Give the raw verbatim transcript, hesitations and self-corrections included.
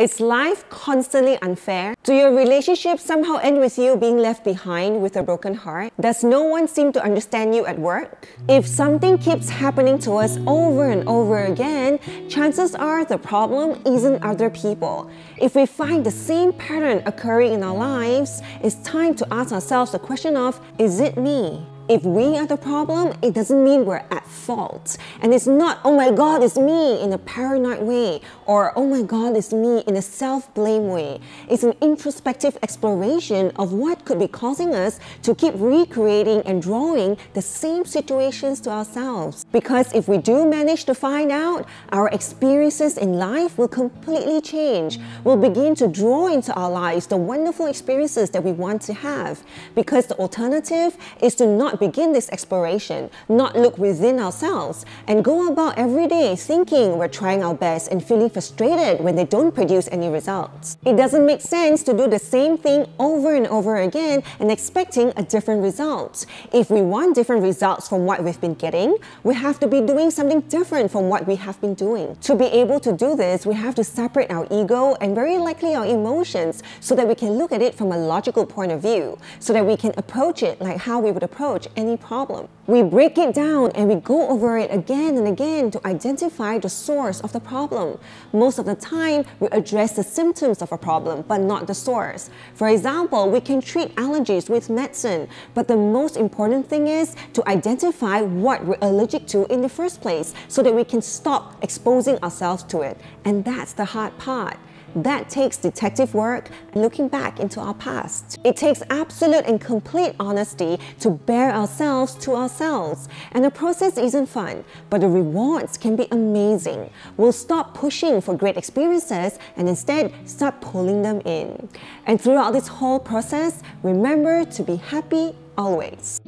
Is life constantly unfair? Do your relationships somehow end with you being left behind with a broken heart? Does no one seem to understand you at work? If something keeps happening to us over and over again, chances are the problem isn't other people. If we find the same pattern occurring in our lives, it's time to ask ourselves the question of, is it me? If we are the problem, it doesn't mean we're at fault. And it's not, oh my God, it's me, in a paranoid way, or oh my God, it's me, in a self-blame way. It's an introspective exploration of what could be causing us to keep recreating and drawing the same situations to ourselves. Because if we do manage to find out, our experiences in life will completely change. We'll begin to draw into our lives the wonderful experiences that we want to have. Because the alternative is to not begin this exploration, not look within ourselves, and go about every day thinking we're trying our best and feeling frustrated when they don't produce any results. It doesn't make sense to do the same thing over and over again and expecting a different result. If we want different results from what we've been getting, we have to be doing something different from what we have been doing. To be able to do this, we have to separate our ego and very likely our emotions so that we can look at it from a logical point of view, so that we can approach it like how we would approach any problem. We break it down and we go over it again and again to identify the source of the problem. Most of the time, we address the symptoms of a problem, but not the source. For example, we can treat allergies with medicine, but the most important thing is to identify what we're allergic to in the first place so that we can stop exposing ourselves to it. And that's the hard part. That takes detective work and looking back into our past. It takes absolute and complete honesty to bear ourselves to ourselves. And the process isn't fun, but the rewards can be amazing. We'll stop pushing for great experiences and instead start pulling them in. And throughout this whole process, remember to be happy always.